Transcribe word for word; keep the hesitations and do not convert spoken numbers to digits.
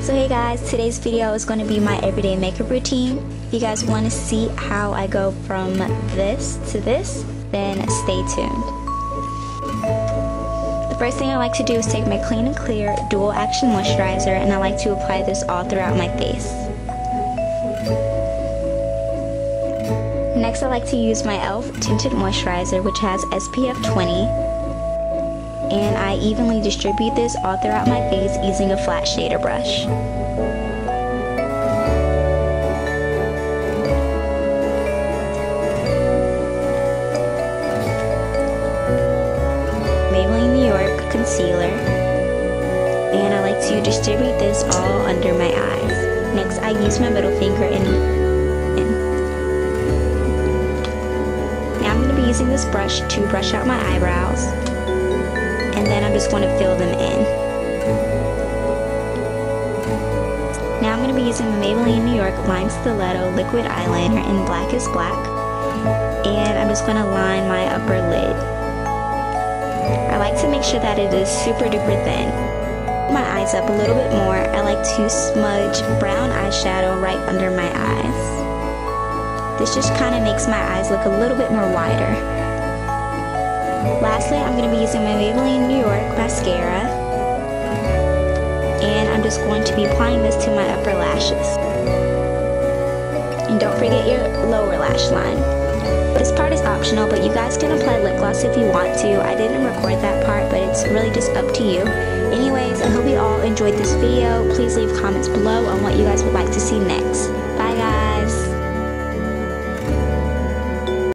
So hey guys, today's video is going to be my everyday makeup routine. If you guys want to see how I go from this to this, then stay tuned. The first thing I like to do is take my Clean and Clear Dual Action Moisturizer, and I like to apply this all throughout my face. Next, I like to use my E L F Tinted Moisturizer, which has S P F twenty. And I evenly distribute this all throughout my face using a flat shader brush. Maybelline New York Concealer. And I like to distribute this all under my eyes. Next, I use my middle finger and now I'm going to be using this brush to brush out my eyebrows. And then I'm just going to fill them in. Now I'm going to be using the Maybelline New York Lined Stiletto Liquid Eyeliner in Black is Black. And I'm just going to line my upper lid. I like to make sure that it is super duper thin. My eyes up a little bit more. I like to smudge brown eyeshadow right under my eyes. This just kind of makes my eyes look a little bit more wider. Lastly, I'm going to be using my Maybelline New York mascara, and I'm just going to be applying this to my upper lashes. And don't forget your lower lash line. This part is optional, but you guys can apply lip gloss if you want to. I didn't record that part, but it's really just up to you. Anyways, I hope you all enjoyed this video. Please leave comments below on what you guys would like to see next. Bye.